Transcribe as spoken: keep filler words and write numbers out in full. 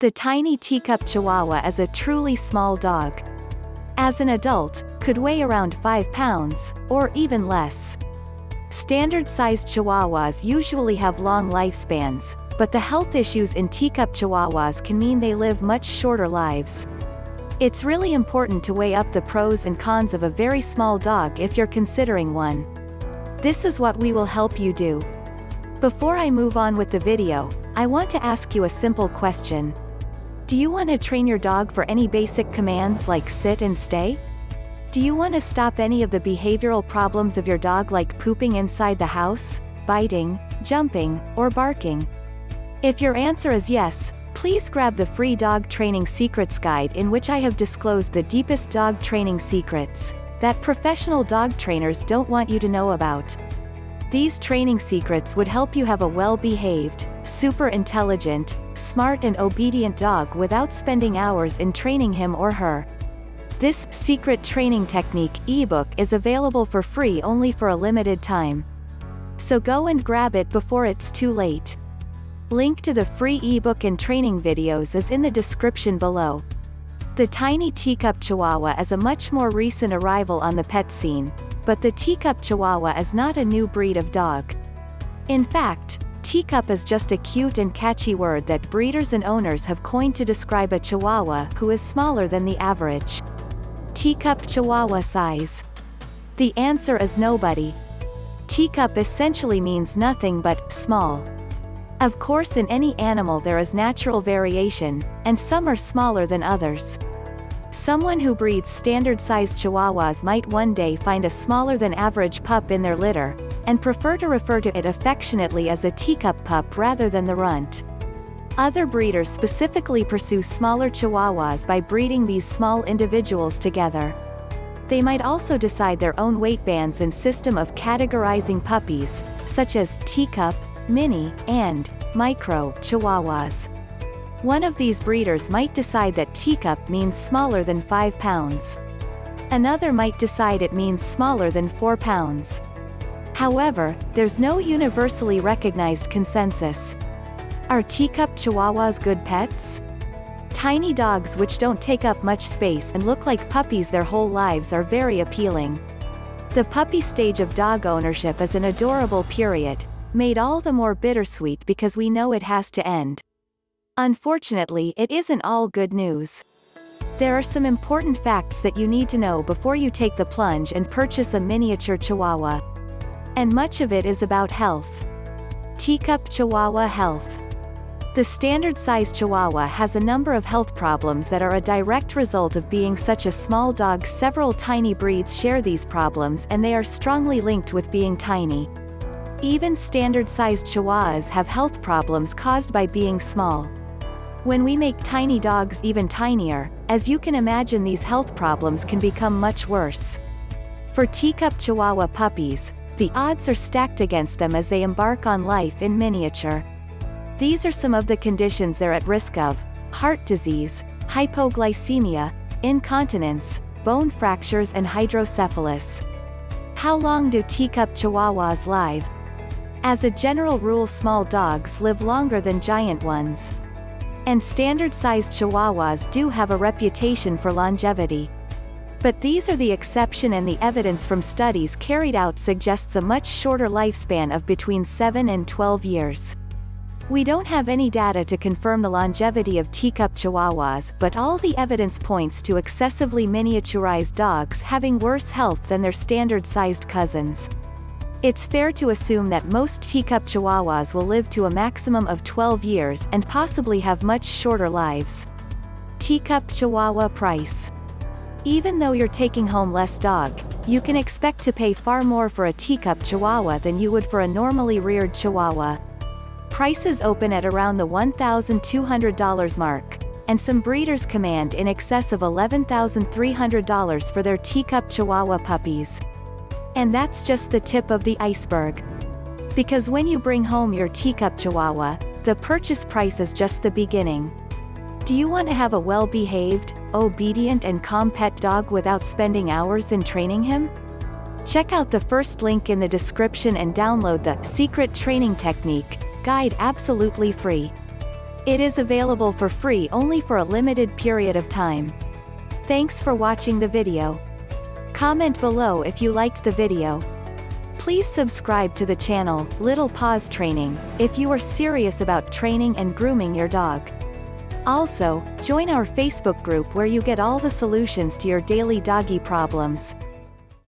The tiny teacup Chihuahua is a truly small dog. As an adult, could weigh around five pounds, or even less. Standard-sized Chihuahuas usually have long lifespans, but the health issues in teacup Chihuahuas can mean they live much shorter lives. It's really important to weigh up the pros and cons of a very small dog if you're considering one. This is what we will help you do. Before I move on with the video, I want to ask you a simple question. Do you want to train your dog for any basic commands like sit and stay? Do you want to stop any of the behavioral problems of your dog like pooping inside the house, biting, jumping, or barking? If your answer is yes, please grab the free Dog Training Secrets Guide, in which I have disclosed the deepest dog training secrets that professional dog trainers don't want you to know about. These training secrets would help you have a well-behaved, super intelligent, smart and obedient dog without spending hours in training him or her. This Secret Training Technique ebook is available for free only for a limited time. So go and grab it before it's too late. Link to the free ebook and training videos is in the description below. The tiny teacup Chihuahua is a much more recent arrival on the pet scene, but the teacup Chihuahua is not a new breed of dog. In fact, teacup is just a cute and catchy word that breeders and owners have coined to describe a Chihuahua who is smaller than the average. Teacup Chihuahua size. The answer is nobody. Teacup essentially means nothing but small. Of course, in any animal there is natural variation, and some are smaller than others. Someone who breeds standard-sized Chihuahuas might one day find a smaller than average pup in their litter, and prefer to refer to it affectionately as a teacup pup rather than the runt. Other breeders specifically pursue smaller Chihuahuas by breeding these small individuals together. They might also decide their own weight bands and system of categorizing puppies, such as teacup, mini, and micro Chihuahuas. One of these breeders might decide that teacup means smaller than five pounds. Another might decide it means smaller than four pounds. However, there's no universally recognized consensus. Are teacup Chihuahuas good pets? Tiny dogs which don't take up much space and look like puppies their whole lives are very appealing. The puppy stage of dog ownership is an adorable period, made all the more bittersweet because we know it has to end. Unfortunately, it isn't all good news. There are some important facts that you need to know before you take the plunge and purchase a miniature Chihuahua. And much of it is about health. Teacup Chihuahua health. The standard-sized Chihuahua has a number of health problems that are a direct result of being such a small dog. Several tiny breeds share these problems, and they are strongly linked with being tiny. Even standard-sized Chihuahuas have health problems caused by being small. When we make tiny dogs even tinier, as you can imagine, these health problems can become much worse. For teacup Chihuahua puppies, the odds are stacked against them as they embark on life in miniature. These are some of the conditions they're at risk of: heart disease, hypoglycemia, incontinence, bone fractures and hydrocephalus. How long do teacup Chihuahuas live? As a general rule, small dogs live longer than giant ones. And standard-sized Chihuahuas do have a reputation for longevity. But these are the exception, and the evidence from studies carried out suggests a much shorter lifespan of between seven and twelve years. We don't have any data to confirm the longevity of teacup Chihuahuas, but all the evidence points to excessively miniaturized dogs having worse health than their standard-sized cousins. It's fair to assume that most teacup Chihuahuas will live to a maximum of twelve years and possibly have much shorter lives. Teacup Chihuahua price. Even though you're taking home less dog, you can expect to pay far more for a teacup Chihuahua than you would for a normally reared Chihuahua. Prices open at around the one thousand two hundred dollar mark, and some breeders command in excess of eleven thousand three hundred dollars for their teacup Chihuahua puppies. And that's just the tip of the iceberg. Because when you bring home your teacup Chihuahua, the purchase price is just the beginning. Do you want to have a well-behaved, obedient and calm pet dog without spending hours in training him? Check out the first link in the description and download the Secret Training Technique Guide absolutely free. It is available for free only for a limited period of time. Thanks for watching the video. Comment below if you liked the video. Please subscribe to the channel, Little Paws Training, if you are serious about training and grooming your dog. Also, join our Facebook group where you get all the solutions to your daily doggy problems.